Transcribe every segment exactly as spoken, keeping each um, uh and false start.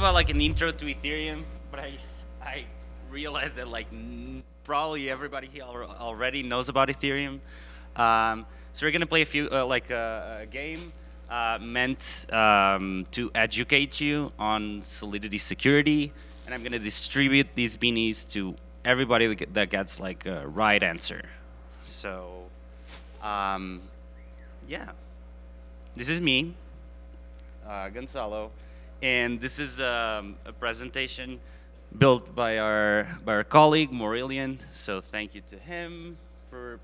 about like an intro to Ethereum, but I, I realized that like probably everybody here already knows about Ethereum. Um, so we're gonna play a few uh, like a, a game uh, meant um, to educate you on Solidity security, and I'm gonna distribute these beanies to everybody that gets like a right answer. So, um, yeah, this is me, uh, Gonçalo, and this is um, a presentation built by our by our colleague Maurelian. So thank you to him for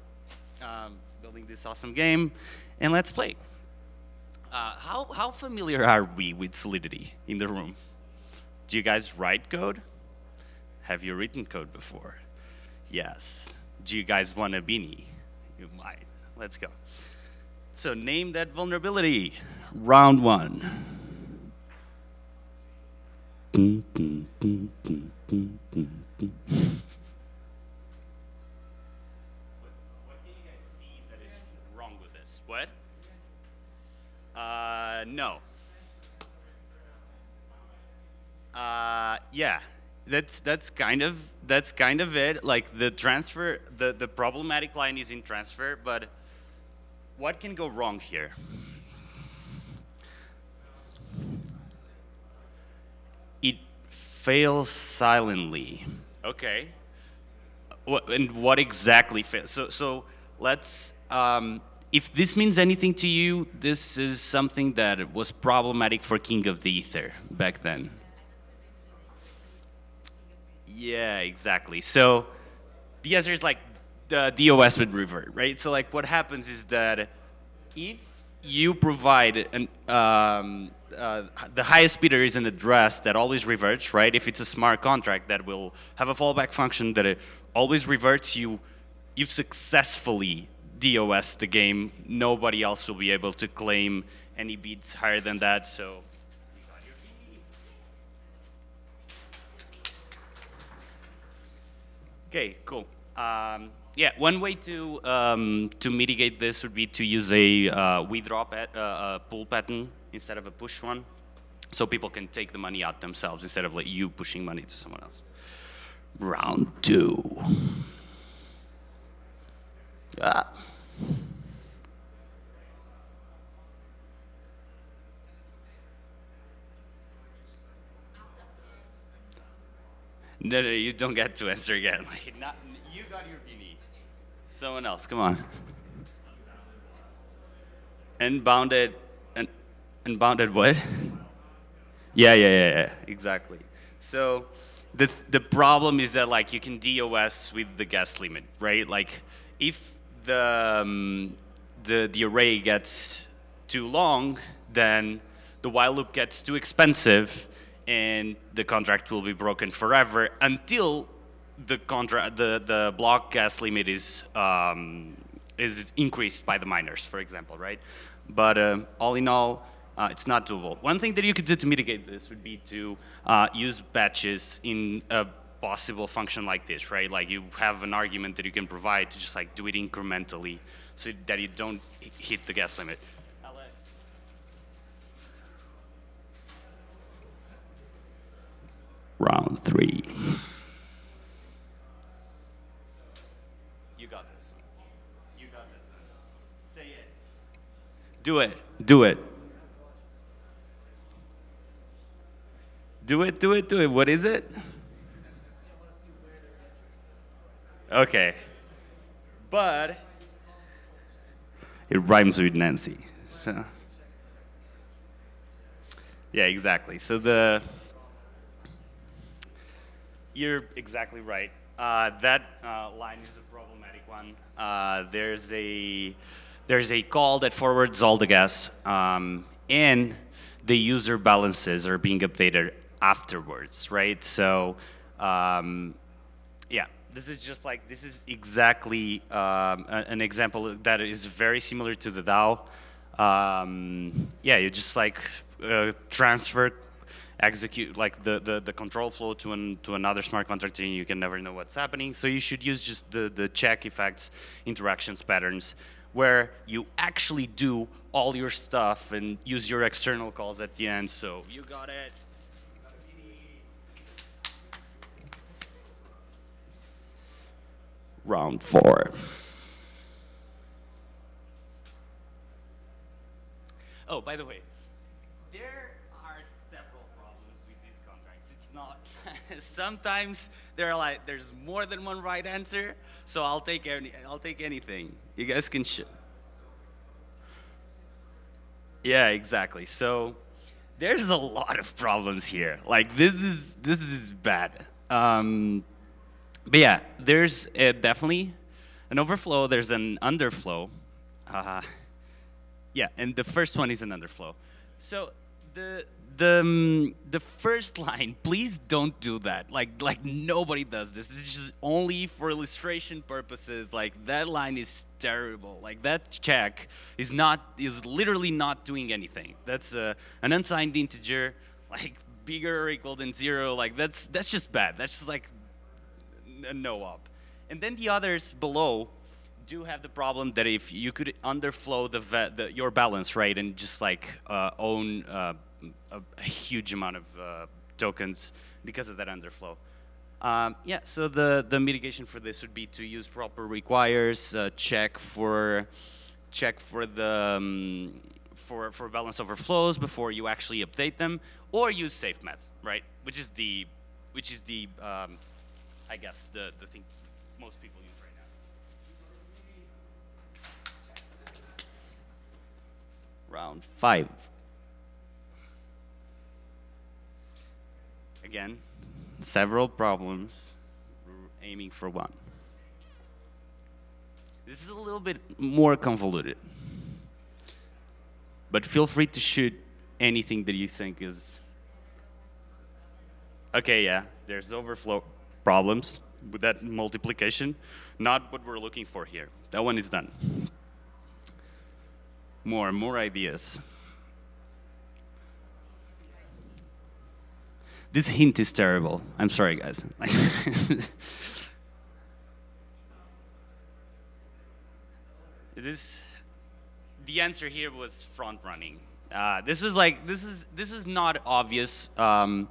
um, building this awesome game, and let's play. Uh, how how familiar are we with Solidity in the room? Do you guys write code? Have you written code before? Yes. Do you guys want a beanie? You might. Let's go. So name that vulnerability. Round one. What do you guys see that is wrong with this? What? Uh, no. Uh, yeah. That's that's kind of that's kind of it. Like the transfer, the the problematic line is in transfer, but what can go wrong here? It fails silently. Okay. What, and what exactly fails? So so let's. Um, if this means anything to you, this is something that was problematic for King of the Ether back then. Yeah, exactly. So the answer is like the D O S with revert, right? So like what happens is that if you provide an, um, uh, the highest bidder is an address that always reverts, right? If it's a smart contract that will have a fallback function that it always reverts, you, you've successfully D O S the game. Nobody else will be able to claim any bids higher than that. So. Okay, cool. Um, yeah, one way to um, to mitigate this would be to use a uh, withdraw pat, uh, uh, pull pattern instead of a push one, so people can take the money out themselves instead of like you pushing money to someone else. Round two. Ah. No, no, you don't get to answer again. Like, not, you got your beanie. Someone else, come on. Unbounded, un, unbounded what? Yeah, yeah, yeah, yeah, exactly. So the the problem is that like you can D O S with the gas limit, right? Like if the um, the the array gets too long, then the while loop gets too expensive, and the contract will be broken forever until the contract, the the block gas limit is um, is increased by the miners, for example, right? But um, all in all, uh, it's not doable. One thing that you could do to mitigate this would be to uh, use batches in a possible function like this, right? Like you have an argument that you can provide to just like do it incrementally, so that you don't hit the gas limit. Round three. You got this. You got this. Say it. Do it. Do it. Do it, do it, do it. What is it? Okay. But it rhymes with Nancy. So. Yeah, exactly. So the You're exactly right. Uh, that uh, line is a problematic one. Uh, there's a there's a call that forwards all the gas, um, and the user balances are being updated afterwards, right? So, um, yeah, this is just like this is exactly um, an example that is very similar to the DAO. Um, yeah, you just like uh, transfer. Execute like the, the the control flow to an to another smart contract, and you can never know what's happening. So you should use just the the check effects, interactions patterns, where you actually do all your stuff and use your external calls at the end. So you got it. round four. Oh, by the way, there are several problems with these contracts. It's not, sometimes they're like, there's more than one right answer, so I'll take, any, I'll take anything. You guys can sh- Yeah, exactly. So there's a lot of problems here. Like, this is, this is bad. Um, but yeah, there's uh, definitely an overflow, there's an underflow. Uh, Yeah, and the first one is an underflow. So the the um, the first line, please don't do that. Like like nobody does this. This is just only for illustration purposes. Like that line is terrible. Like that check is not is literally not doing anything. That's uh, an unsigned integer, like bigger or equal than zero. Like that's that's just bad. That's just like a no op. And then the others below do have the problem that if you could underflow the, the your balance, right, and just like uh, own uh, a, a huge amount of uh, tokens because of that underflow. Um, yeah, so the the mitigation for this would be to use proper requires, uh, check for check for the um, for for balance overflows before you actually update them, or use safe math, right, which is the which is the um, I guess the the thing most people use. Round five. Again, several problems. We're aiming for one. This is a little bit more convoluted, but feel free to shoot anything that you think is okay. Yeah, there's overflow problems with that multiplication. Not what we're looking for here. That one is done. More, more ideas. This hint is terrible. I'm sorry, guys. This, the answer here was front running. Uh, this is like this is this is not obvious. Um,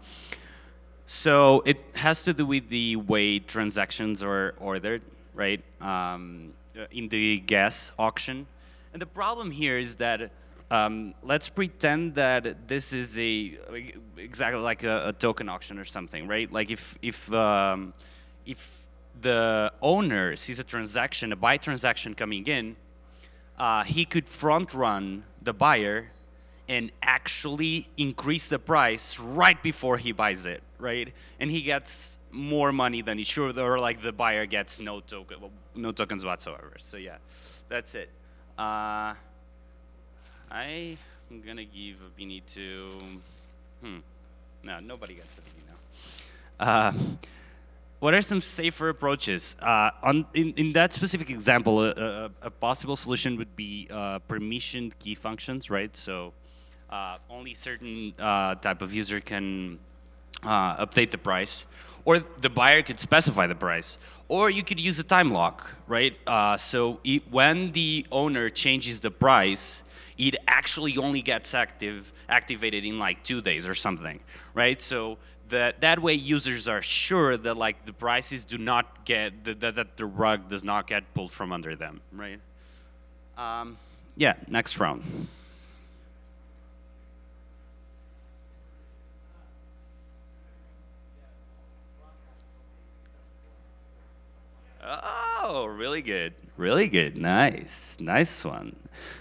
so it has to do with the way transactions are ordered, right? Um, in the gas auction. And the problem here is that um, let's pretend that this is a exactly like a, a token auction or something, right? Like if if um, if the owner sees a transaction, a buy transaction coming in, uh, he could front run the buyer and actually increase the price right before he buys it, right? And he gets more money than he should, or like the buyer gets no token, no tokens whatsoever. So yeah, that's it. Uh, I am gonna give a beanie to, hmm, no, nobody gets a beanie now. Uh, what are some safer approaches? Uh, on, in, in that specific example, a, a, a possible solution would be uh, permissioned key functions, right? So uh, only certain uh, type of user can uh, update the price, or the buyer could specify the price. Or you could use a time lock, right? Uh, so it, when the owner changes the price, it actually only gets active, activated in like two days or something, right? So that that way users are sure that like the prices do not get, that, that, that the rug does not get pulled from under them, right? Um, yeah, next round. Oh, really good, really good, nice, nice one.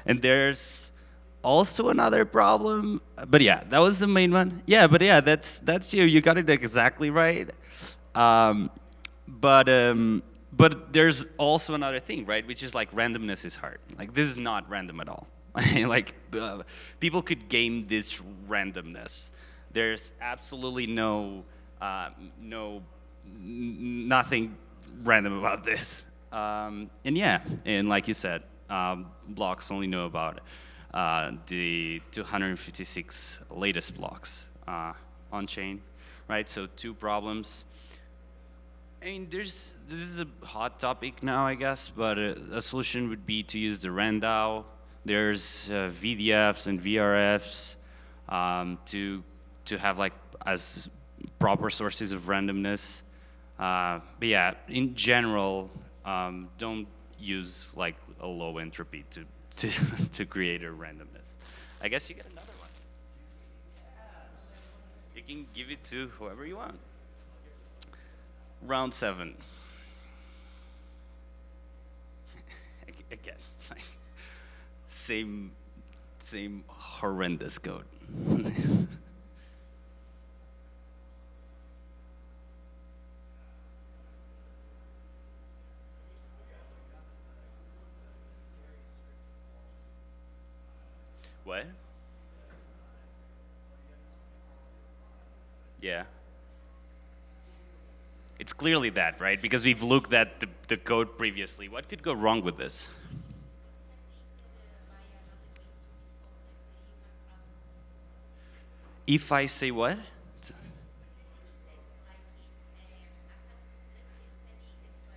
And there's also another problem, but yeah, that was the main one. Yeah, but yeah, that's that's you. You got it exactly right. Um, but um, but there's also another thing, right? Which is like randomness is hard. Like this is not random at all. Like uh, people could game this randomness. There's absolutely no uh, no nothing random about this. Um, and yeah, and like you said, um, blocks only know about uh, the two hundred fifty-six latest blocks uh, on chain, right? So two problems. I mean, there's, this is a hot topic now, I guess, but a, a solution would be to use the RANDAO. There's uh, V D Fs and V R Fs um, to, to have like as proper sources of randomness. Uh, but yeah, in general, um, don't use like a low entropy to to to create a randomness. I guess you get another one. You can give it to whoever you want. Round seven. Again, like, same same horrendous code. What? Yeah. It's clearly that, right? Because we've looked at the, the code previously. What could go wrong with this? If I say what?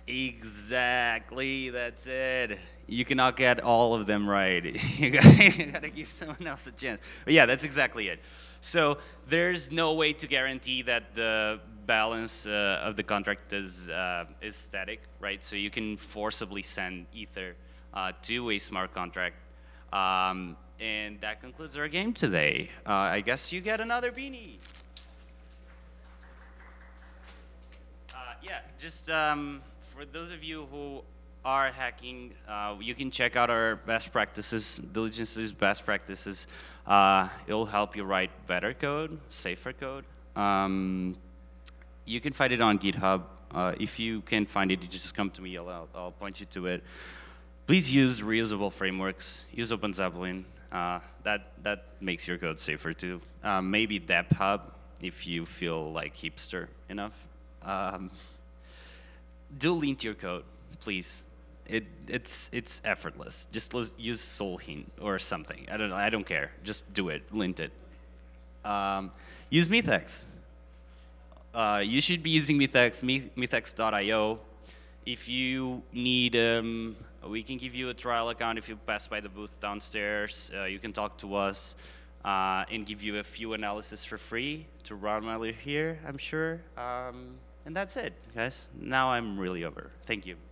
Exactly, that's it. You cannot get all of them right. You gotta, you gotta give someone else a chance. But yeah, that's exactly it. So there's no way to guarantee that the balance uh, of the contract is uh, is static, right? So you can forcibly send Ether uh, to a smart contract. Um, and that concludes our game today. Uh, I guess you get another beanie. Uh, yeah, just um, for those of you who are hacking, uh, you can check out our best practices, Diligence's best practices. Uh, it'll help you write better code, safer code. Um, you can find it on GitHub. Uh, if you can't find it, you just come to me, I'll, I'll point you to it. Please use reusable frameworks, use Open Zeppelin. Uh, that, that makes your code safer too. Uh, maybe Dep Hub, if you feel like hipster enough. Um, do lint your code, please. It, it's, it's effortless. Just use Solhint or something. I don't, I don't care. Just do it. Lint it. Um, use MythX. Uh, you should be using MythX, mythx dot i o. If you need, um, we can give you a trial account if you pass by the booth downstairs. Uh, you can talk to us uh, and give you a few analysis for free to run while you're here, I'm sure. Um, and that's it, guys. Now I'm really over. Thank you.